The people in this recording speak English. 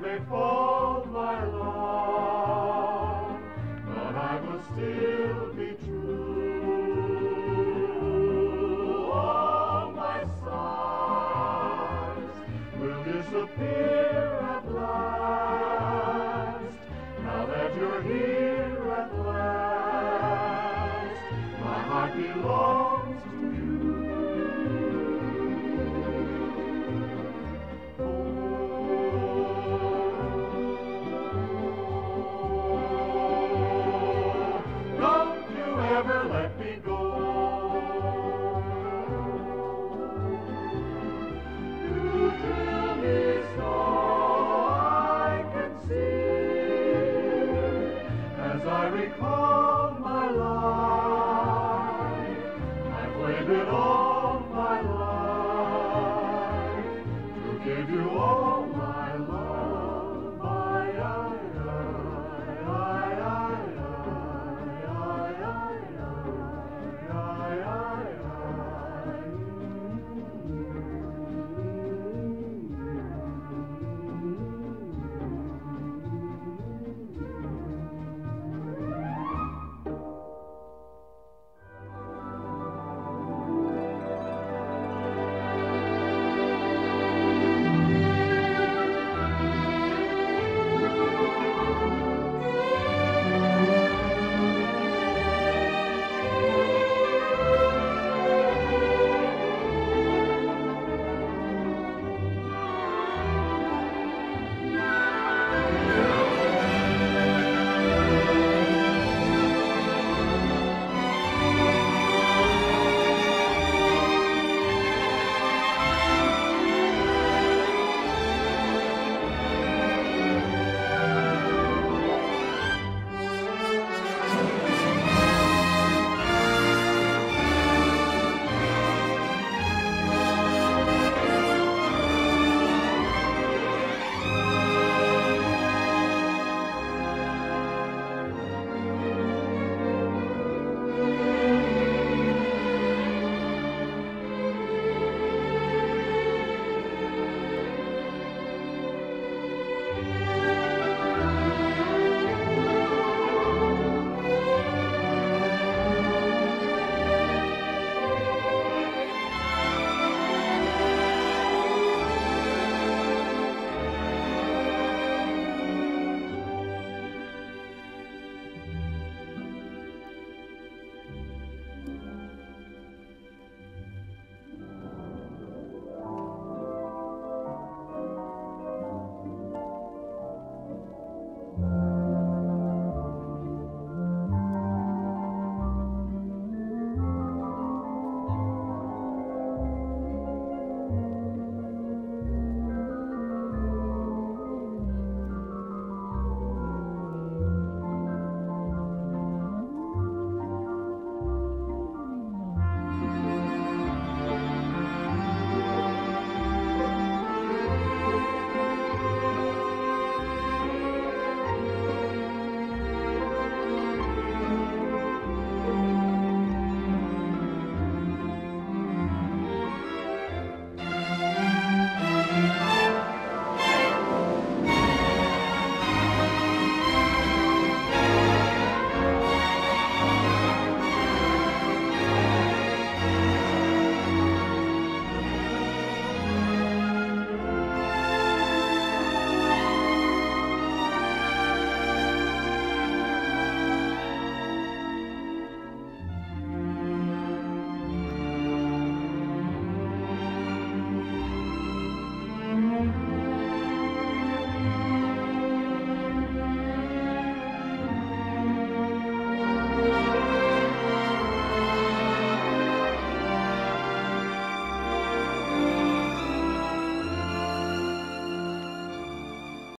before.